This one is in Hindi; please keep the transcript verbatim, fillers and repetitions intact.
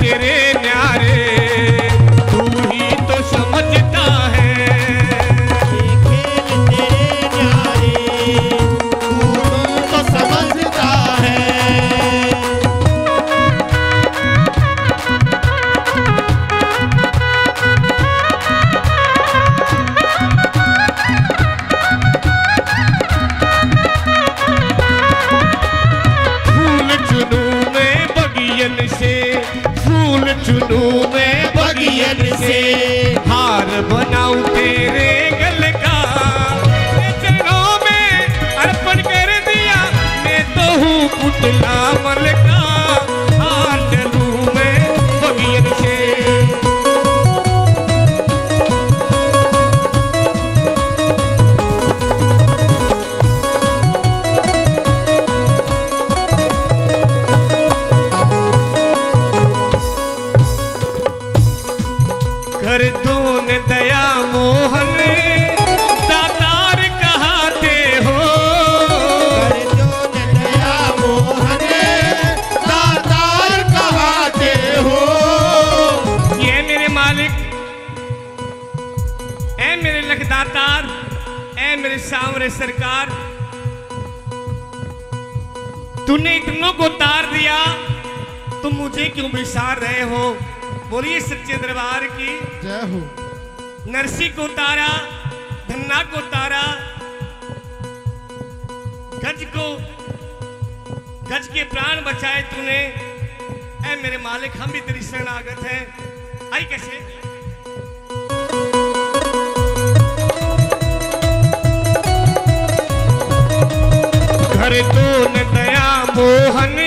तेरे न्यारे तू ही तो समझ बनाऊं तेरे गल का, चरणों में अर्पण कर दिया मैं तो हूँ पुतला मल का। हार चलूं मैं बगियन से, कर दून दया मोहन दातार कहते हो, कर दून दया मोहन दातार कहते हो। ये मेरे मालिक ऐ मेरे लखदातार ऐ मेरे सांवरे सरकार, तूने इतनों को तार दिया तुम मुझे क्यों बिसार रहे हो। बोलिए सच्चे दरबार की जय हो। नरसी को तारा, धन्ना को तारा, गज को गज के प्राण बचाए तूने। ऐ मेरे मालिक हम भी तेरी शरणागत हैं। आई कैसे घर तो न दया मोहन